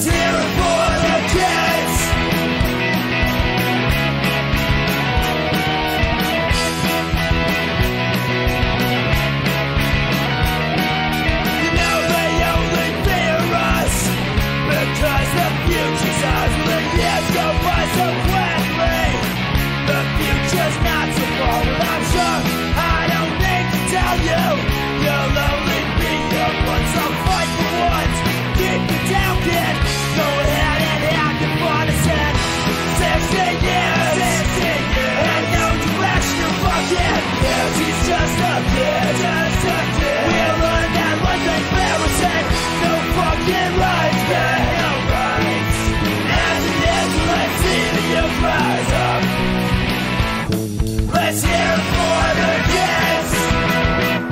Let's hear it for the kids. You know they only fear us because the future's ours. The years go by so quickly. The future's not so far, but I'm sure I don't need to tell you. You'll only be your one, so fight for once. Keep it down, kid. Go ahead and have your fun instead. 16 years and no direction to fuck it. She's just a kid, We'll learn that one thing Barry said. No fucking rights, man. No rights. As it is, let's see the youth rise up. Let's hear it for the kids. Well,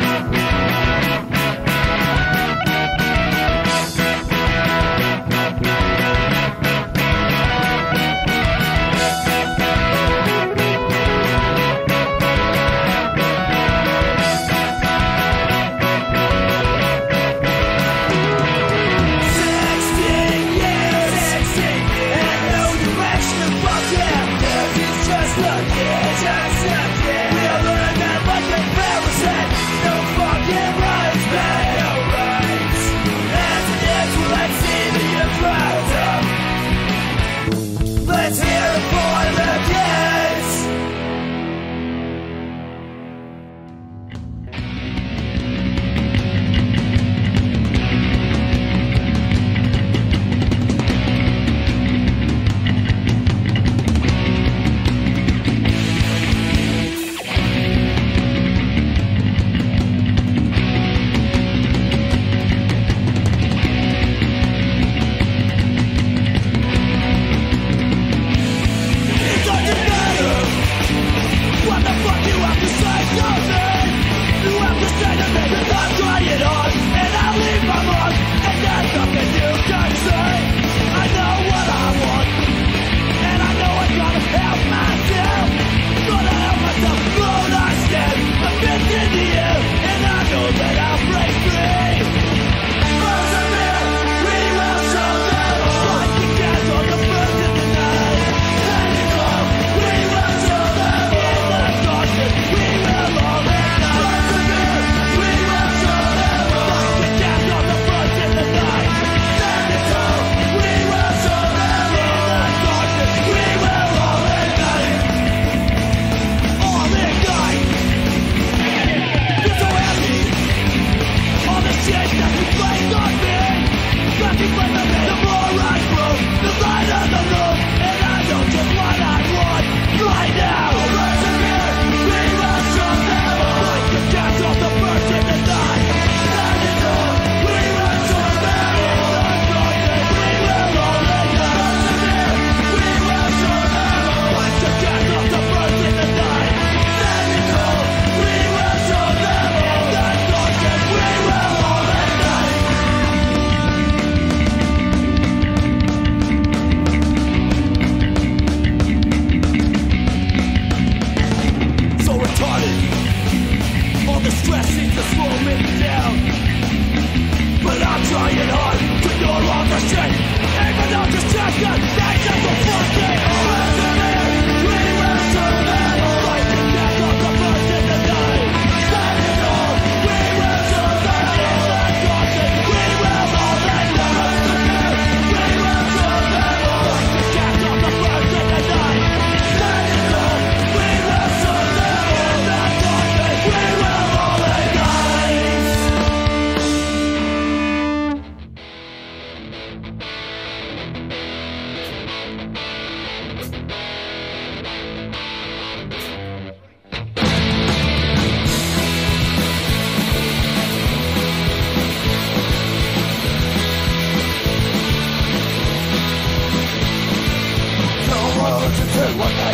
there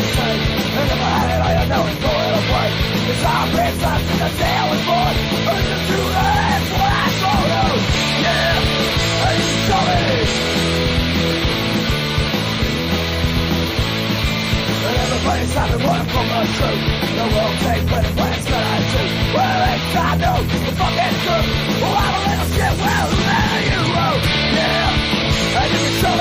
you go. Yeah, and if it's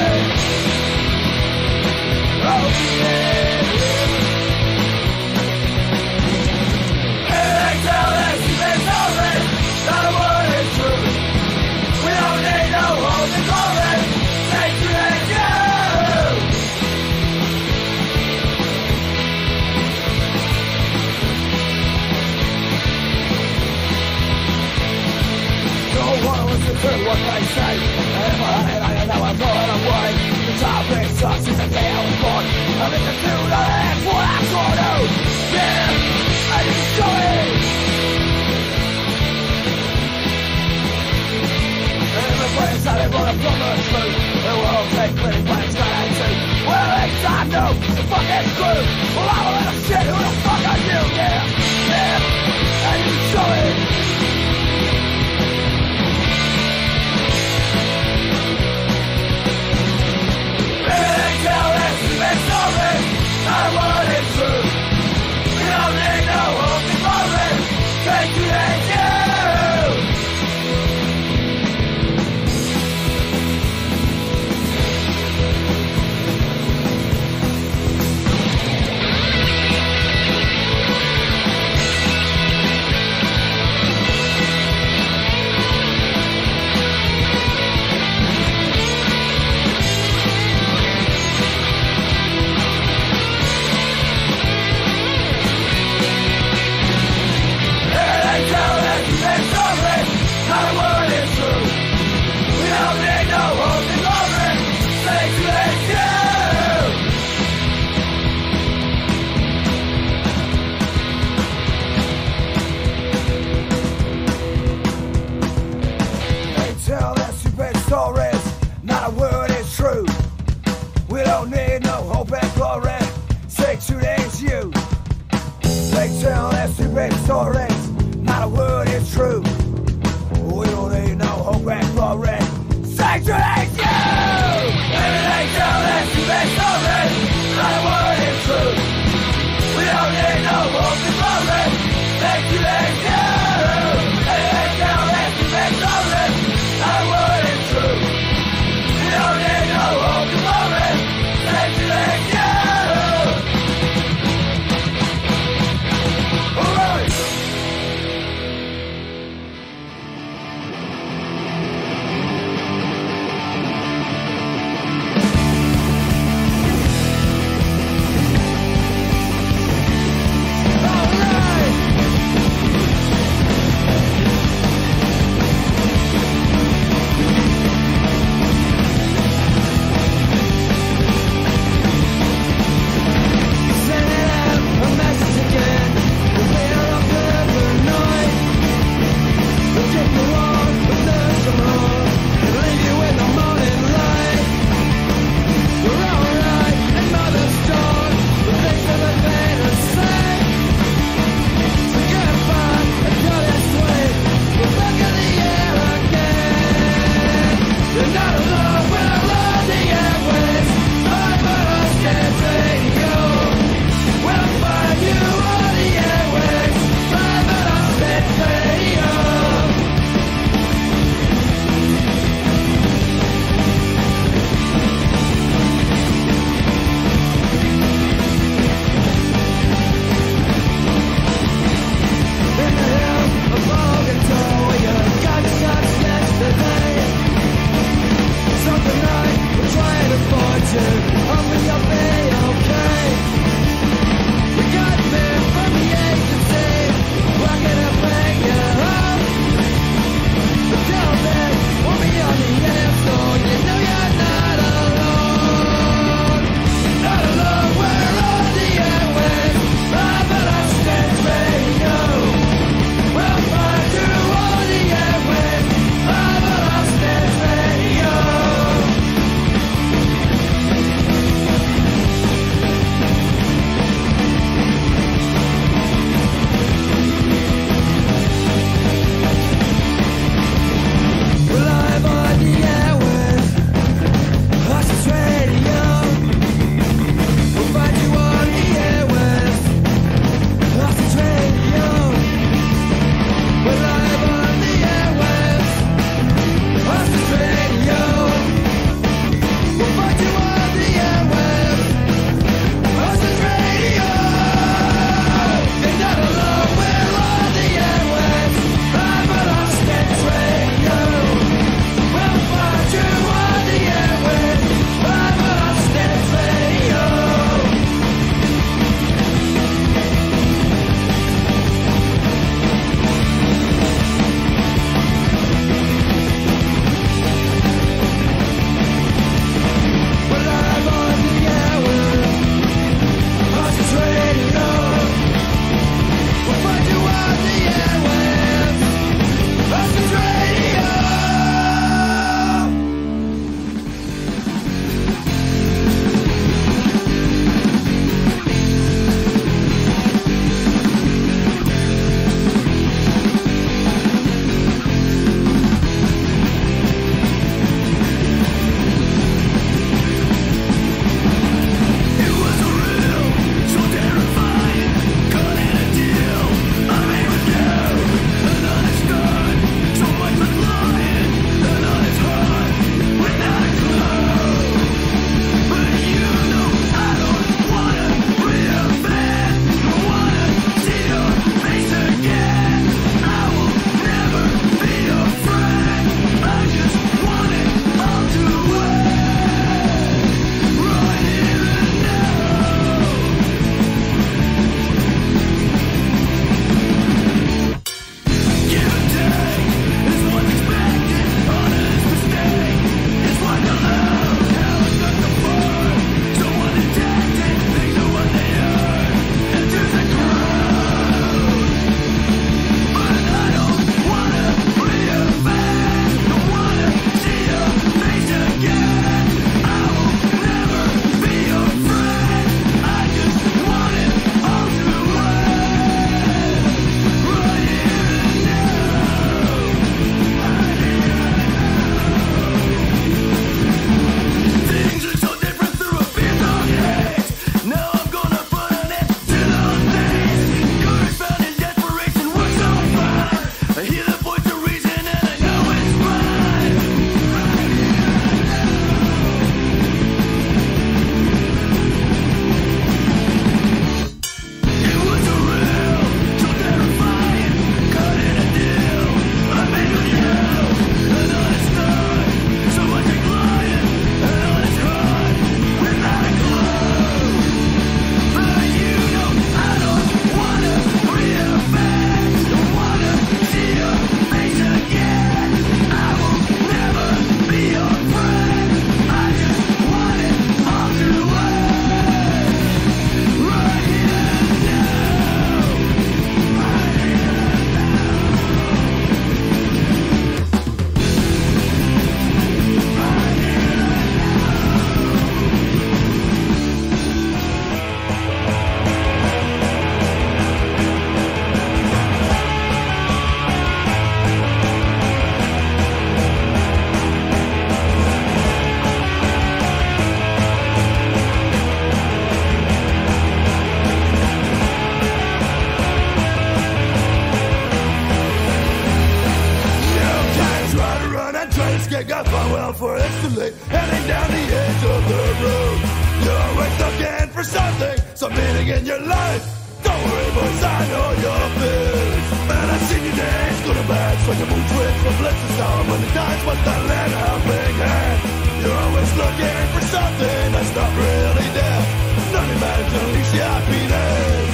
coming down the edge of the road. You're always looking for something, some meaning in your life. Don't worry, boys, I know your fears. Man, I've seen you dance, go to bed, swing your mood twitch, from blitz to storm, when the tides must not let out big hand. You're always looking for something that's not really there. None of that to unleash your happiness.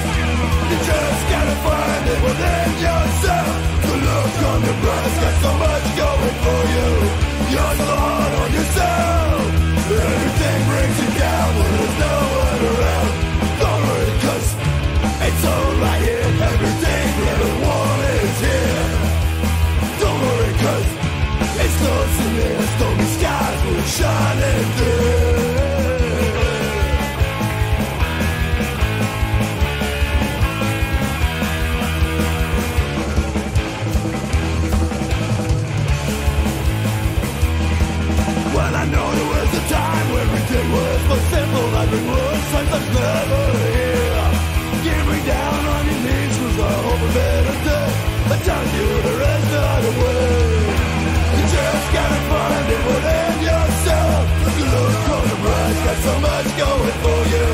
You just gotta find it within yourself. The look on your brother's got so much going for you. You're so hard on yourself. Everything brings you down when there's no one around. Don't worry, cause it's all right here. Everything you ever want is here. Don't worry, cause it's close in there. Stormy skies will shine through. Everything was so simple, life it was like that's never here. Getting down on your knees was the hope of better day. I tell you there is not a way. You just gotta find it within yourself. You look cold and bright, got so much going for you.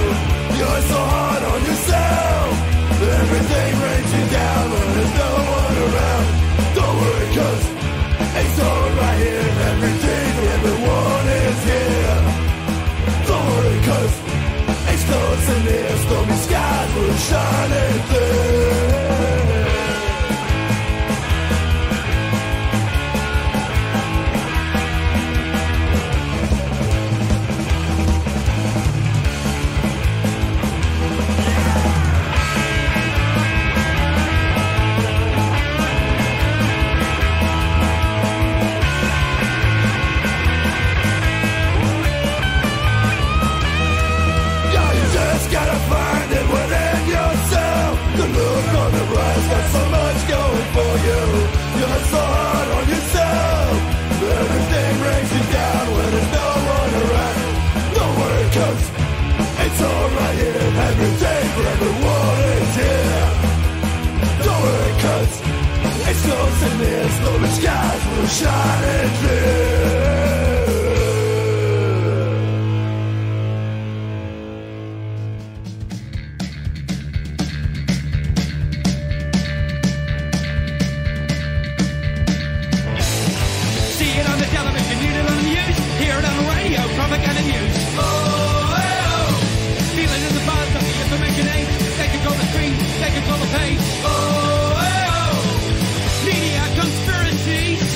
You're so hard on yourself. Everything brings you down when there's no one around. Don't worry, cause it's all right here. Everything, everyone is here. Cause it's close and near, stormy skies will shine through. Media conspiracies.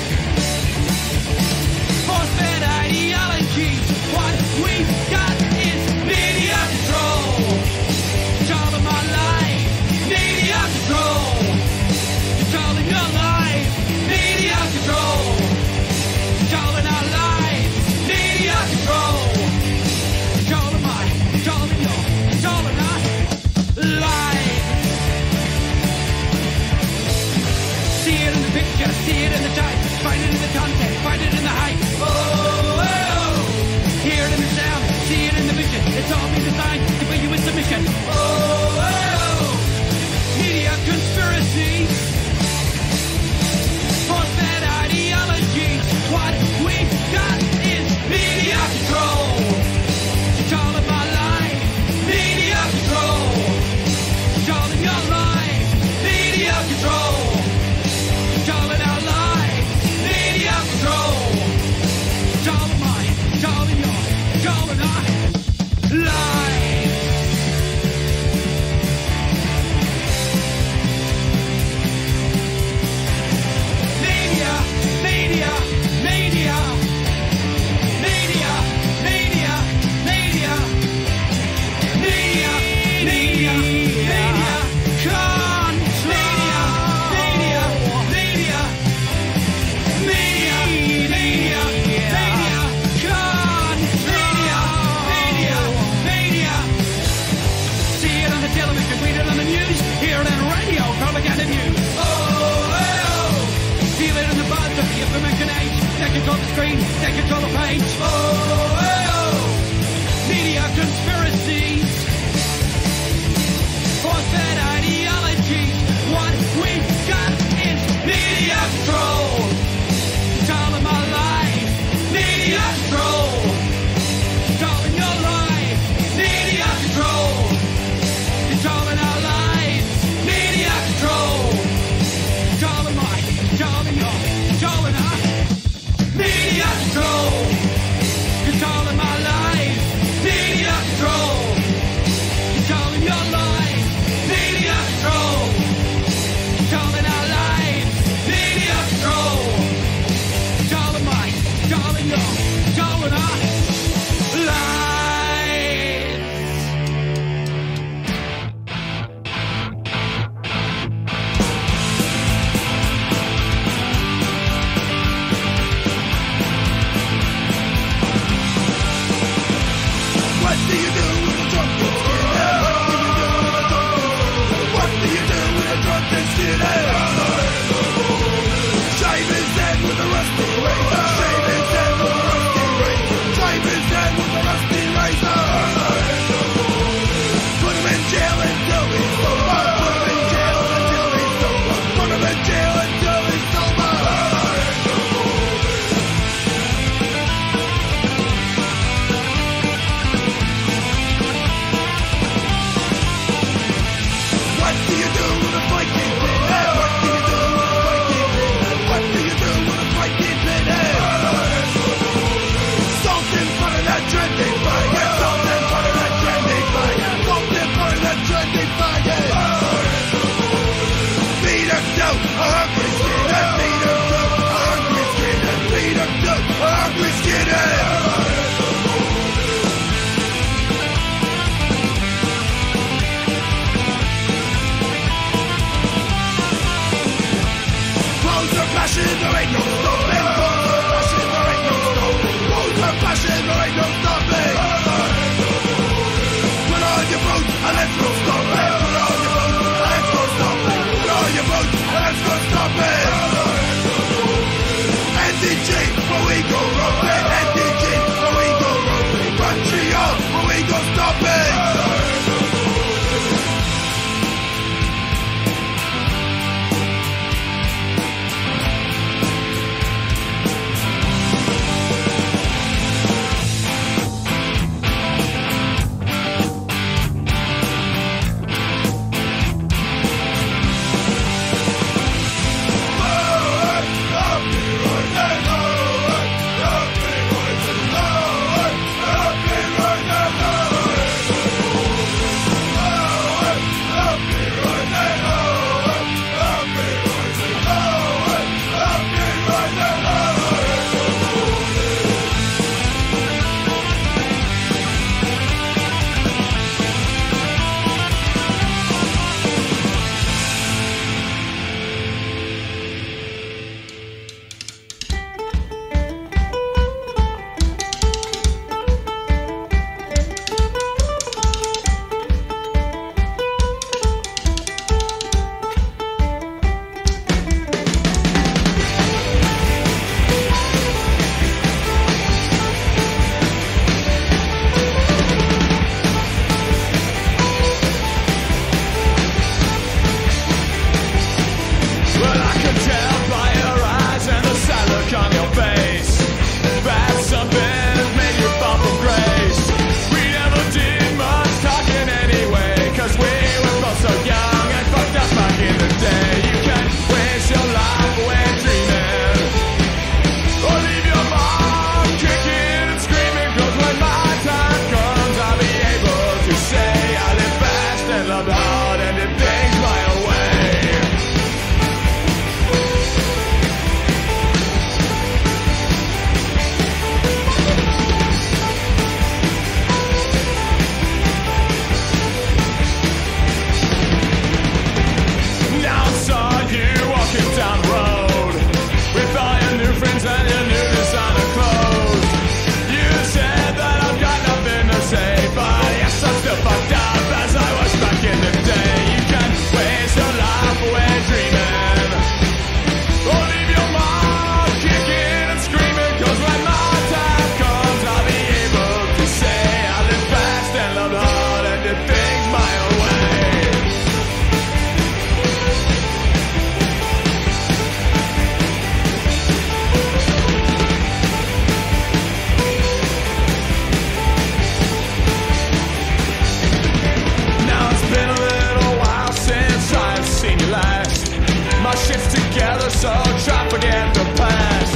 so try forget the past.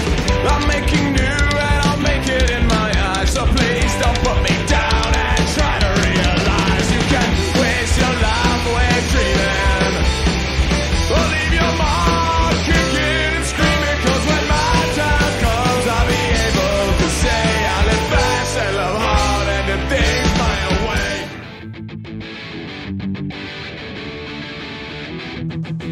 I'm making new and I'll make it in my eyes, so please don't put me down and try to realize you can waste your life away dreaming, or leave your mark kicking and screaming. Cause when my time comes I'll be able to say I live fast and love hard and the things fly away. Thank you.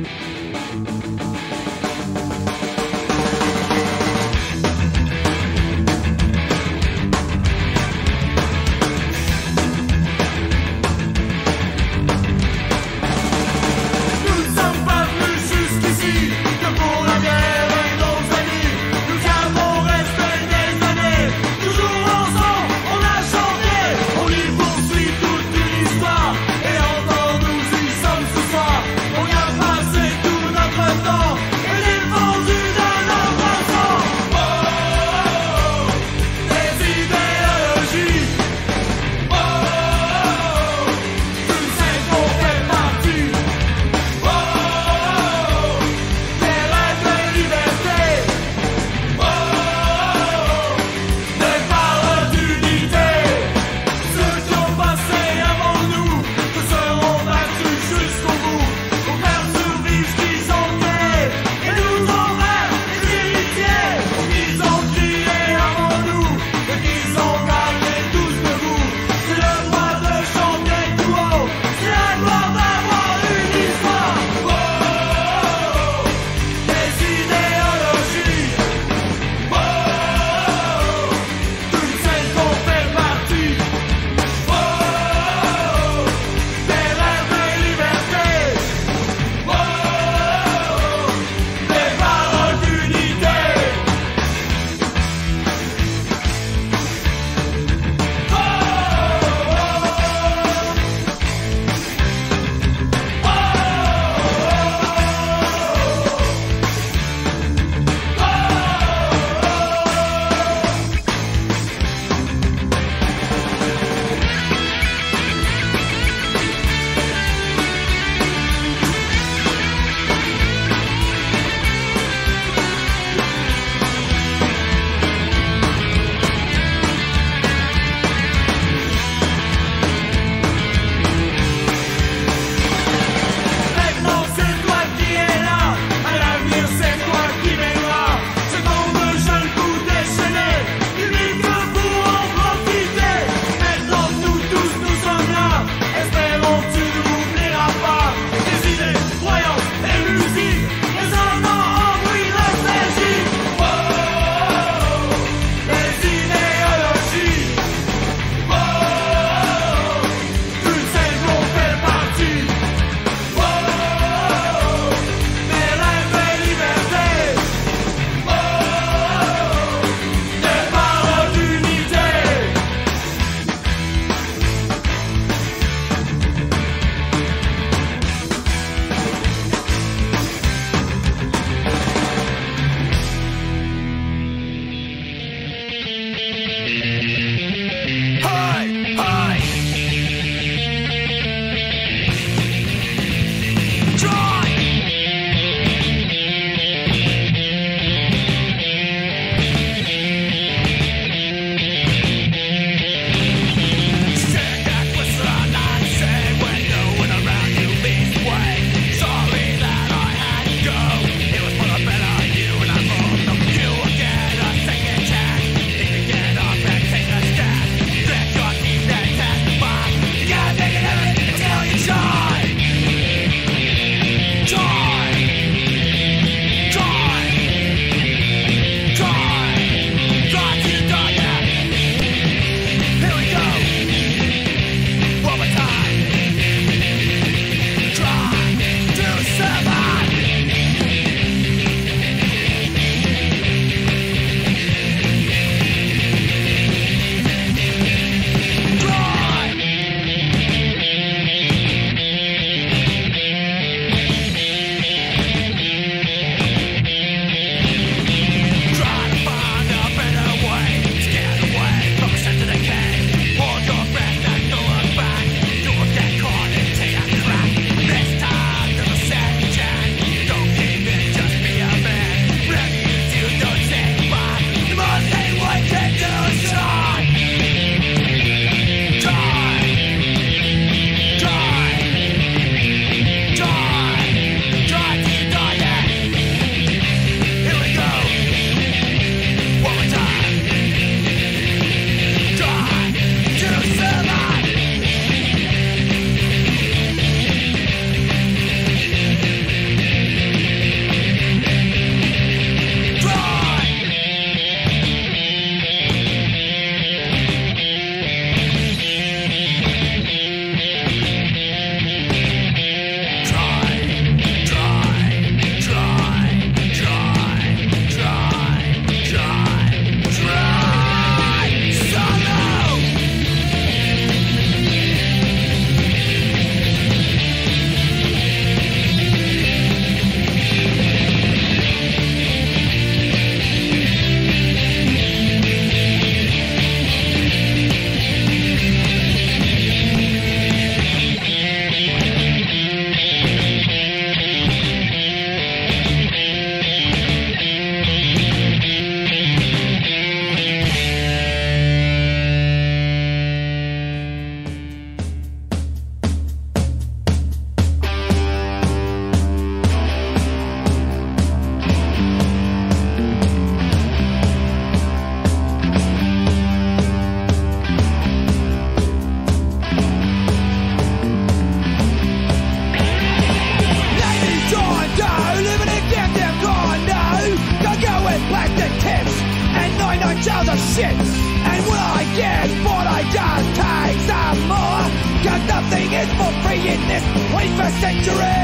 shit. And what I get, what I just takes and more, cause nothing is for free in this 21st century.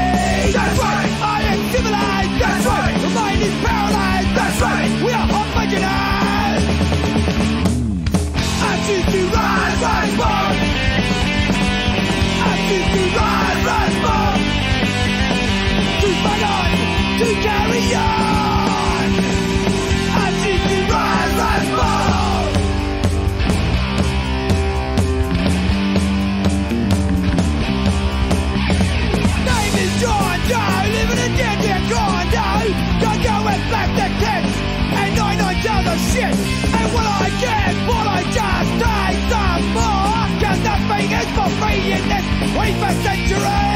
That's right, I am civilized. That's right, the mind is paralyzed. That's right, we are unfortunate. I choose to rise, rise more. I choose to rise, rise more. To fight on, to carry on. Shit. And what I get, what I just take, some more, cause nothing is for free in this 21st century.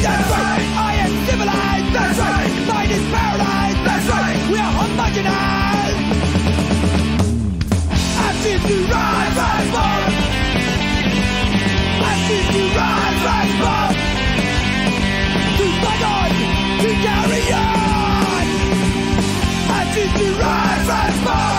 That's right, I am civilized. That's right, mine is paralyzed. That's right, we are homogenized. I choose to rise, rise more. I choose to rise, rise more. To fight on, to carry on. I choose to rise, rise more.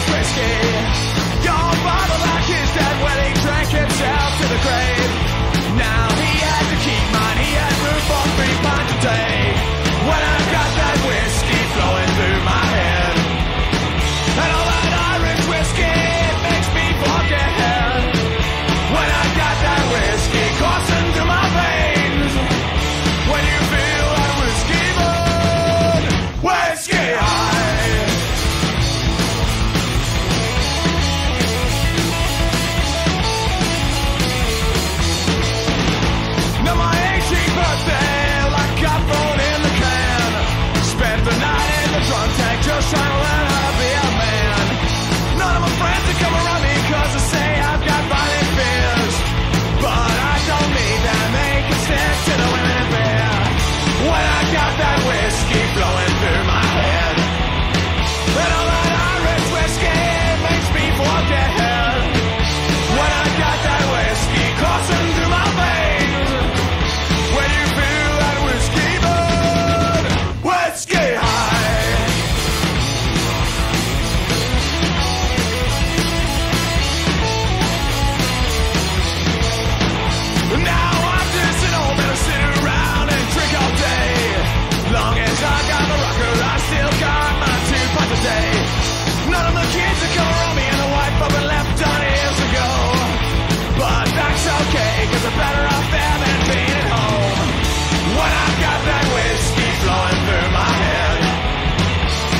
Irish whiskey. Your father, like his dad, well, he drank himself to the grave. Now he had to keep mine, he had room for 3 pints a day. When I got that whiskey flowing through my head, and all that Irish whiskey makes me forget. When I got that whiskey coursing through my veins, when you feel that whiskey burn, whiskey high. Just trying to learn how to be a man. None of my friends have come around me because they say I've got violent fears, but I don't need them. They can stick to the women in beer. When I got that whiskey blowing through my head, and all that Irish whiskey makes me forget. When I got that whiskey coursing through my veins, when you feel that whiskey burn, whiskey high. Better off them and being at home. When I got that whiskey flowing through my head,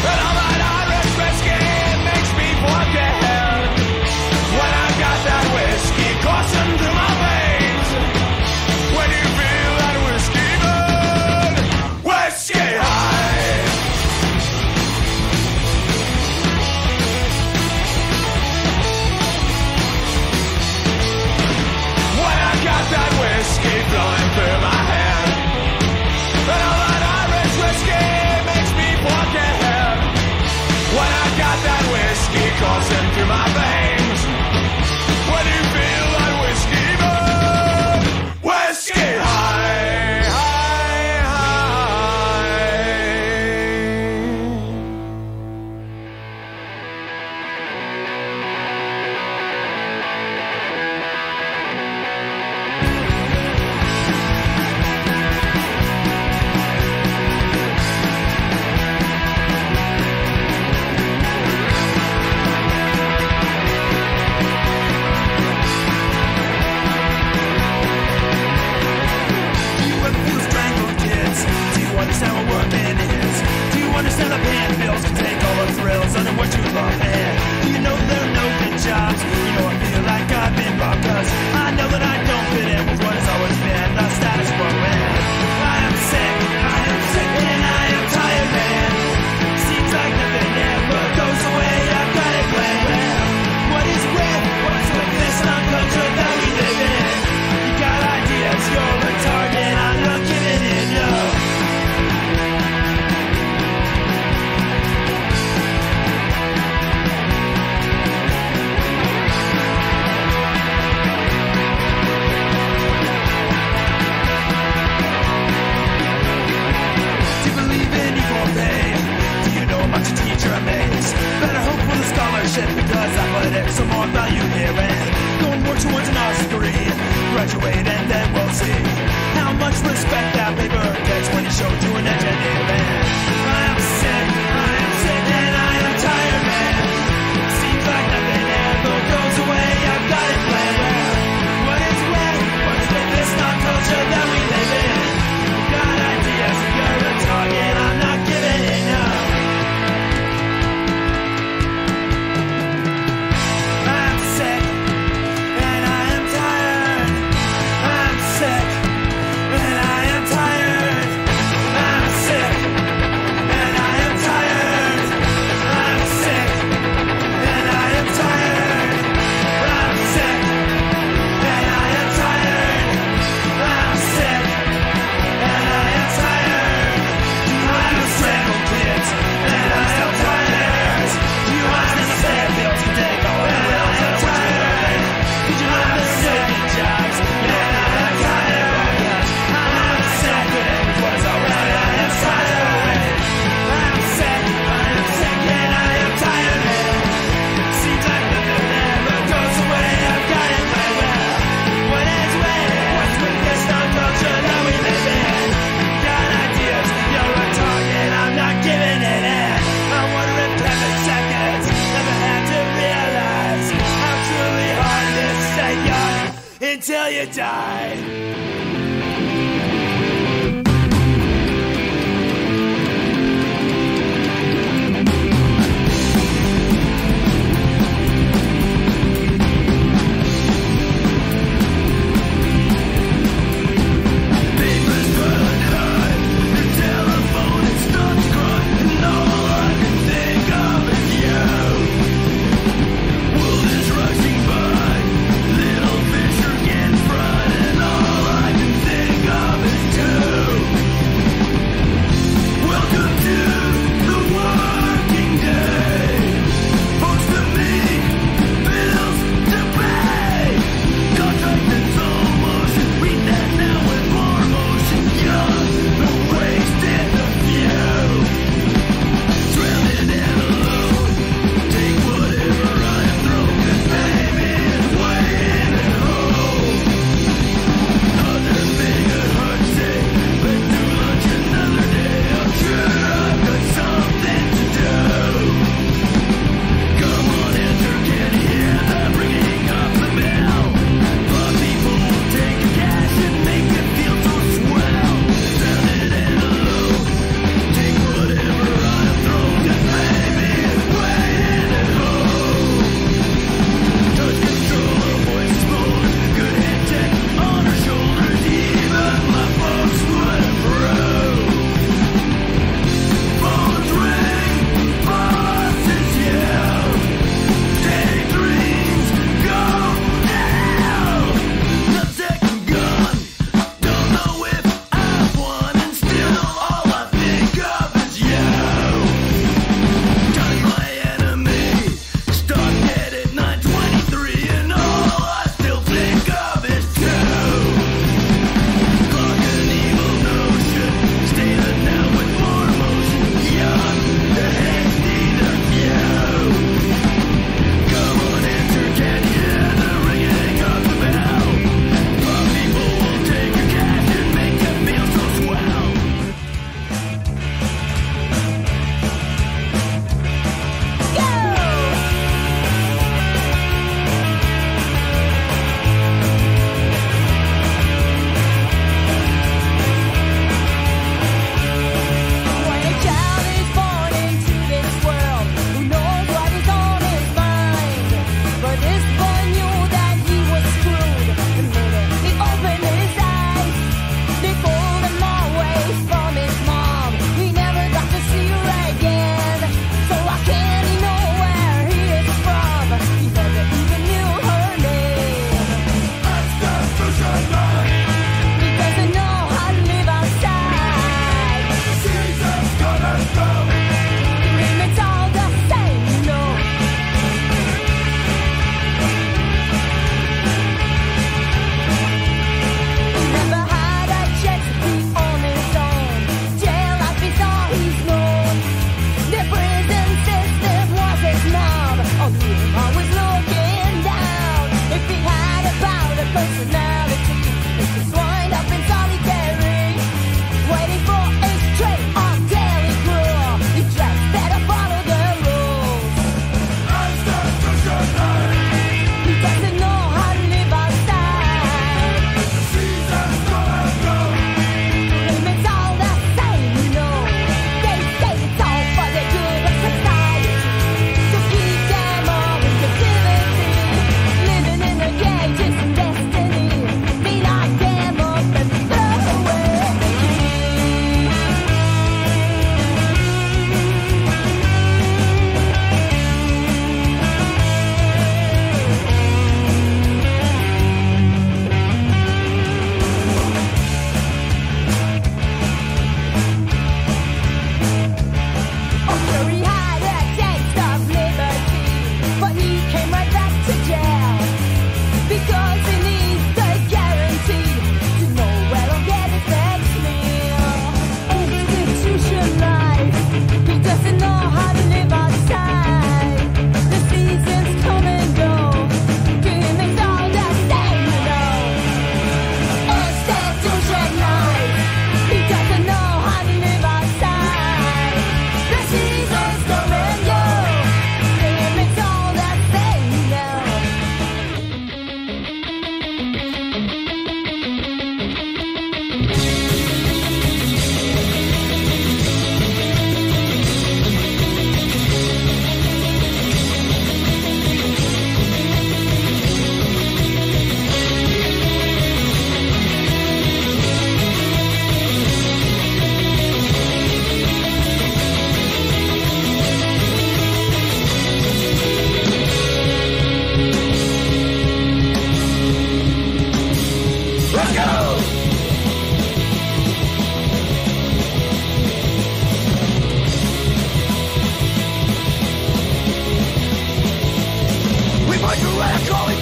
and all that Irish whiskey makes me forget. When I got that whiskey coursing through my veins, when you feel that whiskey burn, whiskey high. That whiskey blowing through my head, and all that Irish whiskey makes me forget. When I got that whiskey coursing through my veins, when you feel that whiskey burn, whiskey high, high, understand the handbills can take all the thrills under what you love there. You know there are no good jobs. You know I feel like I've been robbed, cause I know that I don't fit in with what has always been the status quo, man. I am sick, and I am tired, man. Seems like nothing ever goes away. I've got it planned. Well, what is with? What's with this slum culture that we live in? You got ideas, you're retarded. I'm not giving it, no. Much a teacher amazed. Better hope for the scholarship, because athletics are more value here, and going more towards an arts degree. Graduate and then we'll see how much respect that paper gets when he showed you an engineer, man. I am sick, and I am tired, man. Seems like nothing ever goes away. I've got it planned. Well, what is with? What's with this non-culture that we live in? Got ideas, you're a target. I'm not giving it up. I'm sick, and I am tired. until you die. All right.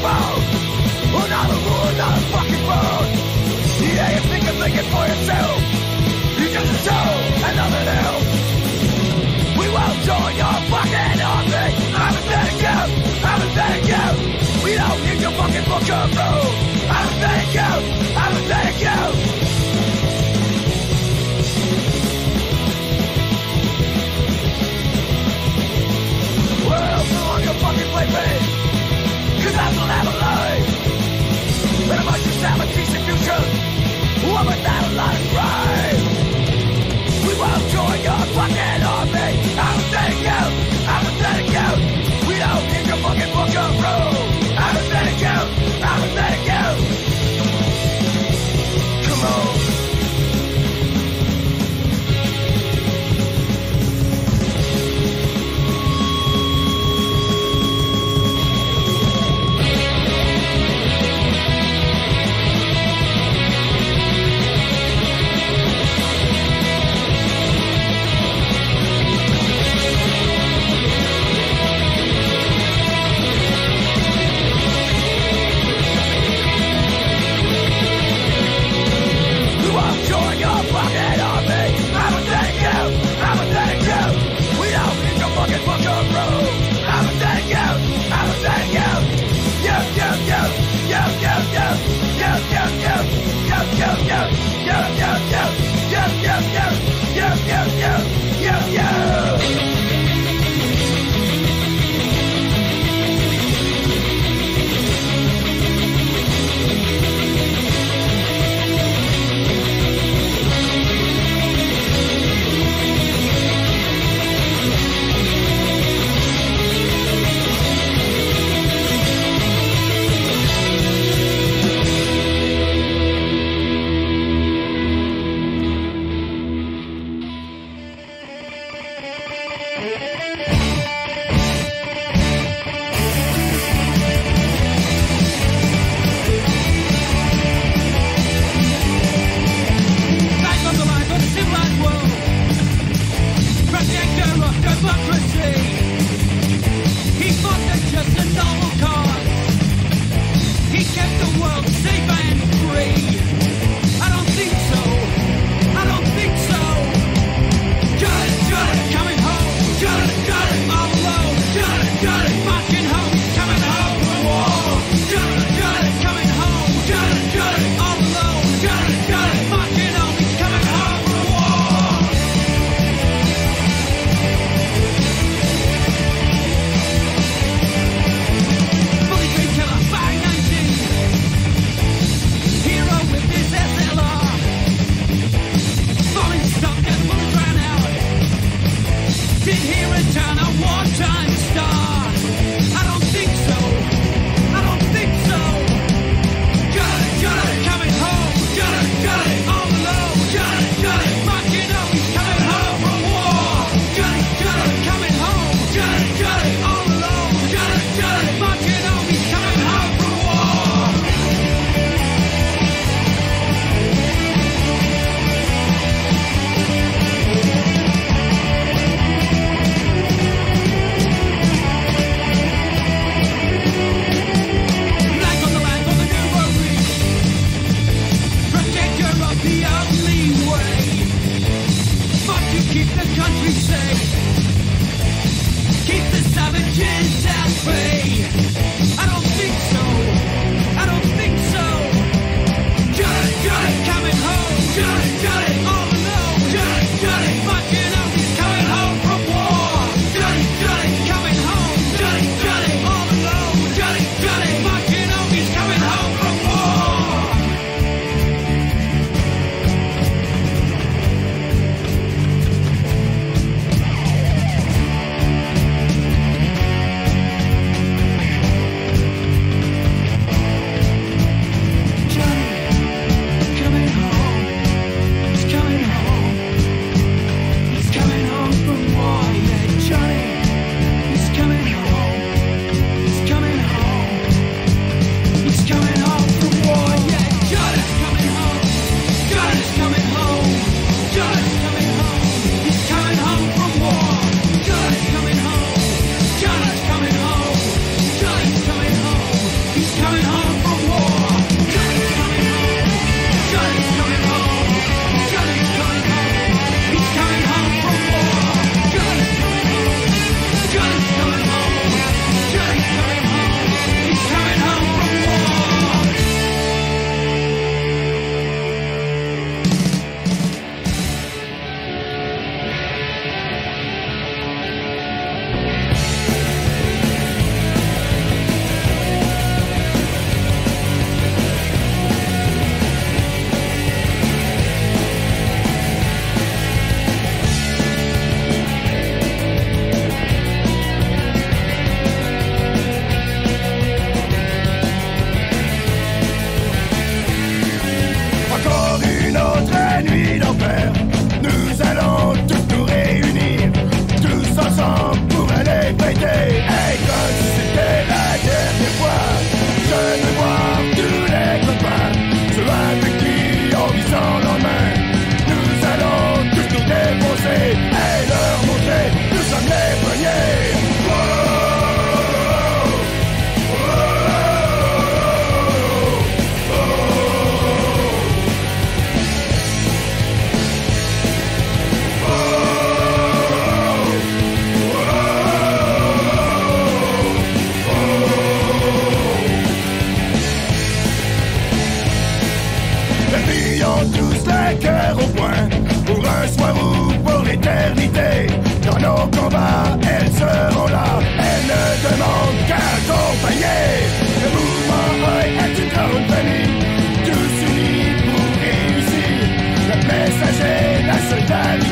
phone. Another rule, another fucking phone. Yeah, you think I'm thinking for you too. You just show another new. We won't join your fucking army. I'm inventing you, I'm inventing you. We don't need your fucking book of rules. I'm inventing you, I'm inventing you. World's no longer fucking playpen, cause I still have a life. And I might just have a decent future, one without a lot of crime. We won't join your fucking army. I'm a dead goat, I'm a dead goat.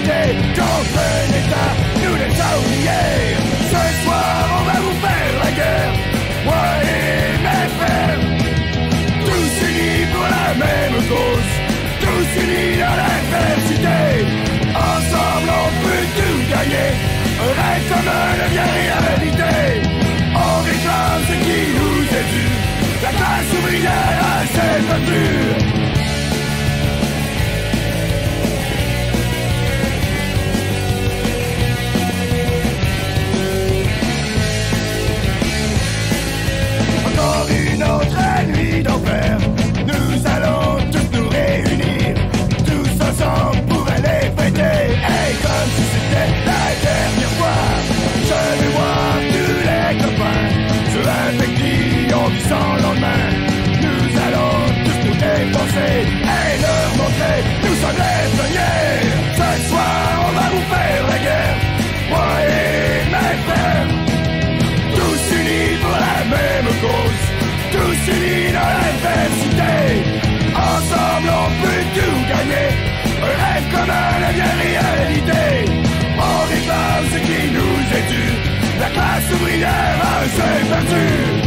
Regardez quand un état nous détourniez. Ce soir on va vous faire la guerre, moi et mes frères. Tous unis pour la même cause, tous unis dans l'adversité. Ensemble on peut tout gagner, un rêve commun devient réalité. On réclame ce qui nous est dû, la classe ouvrière à ses peuples. Sans lendemain, nous allons tous nous défoncer et leur montrer, nous sommes les pionniers. Ce soir, on va vous faire la guerre, moi et mes frères. Tous unis pour la même cause, tous unis dans l'adversité. Ensemble, on peut tout gagner, un rêve commun devient réalité. On réclame ce qui nous est dû, la classe ouvrière a ses vertus.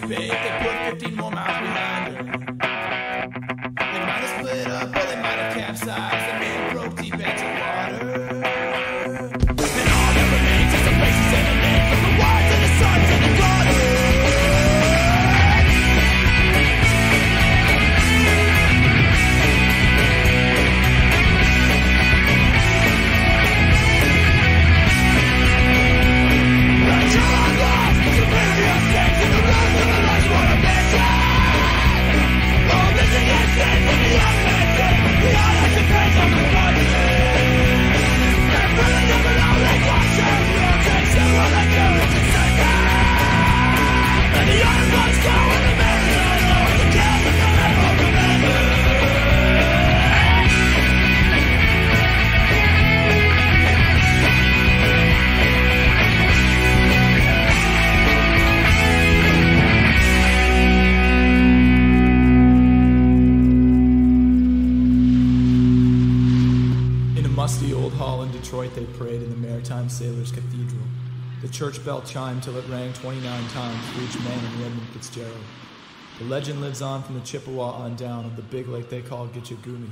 respect, they put 15 more miles behind her. They might have split up, or they might have capsized. The men broke deep into water. And all that remains is the faces and the names of the wives and the sons and the Detroit, they prayed in the Maritime Sailors' Cathedral. The church bell chimed till it rang 29 times for each man in Redmond Fitzgerald. The legend lives on from the Chippewa on down of the big lake they call Gitchagumi.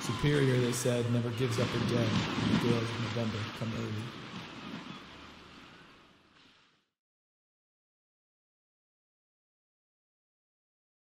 Superior, they said, never gives up her dead, and the gales of November come early.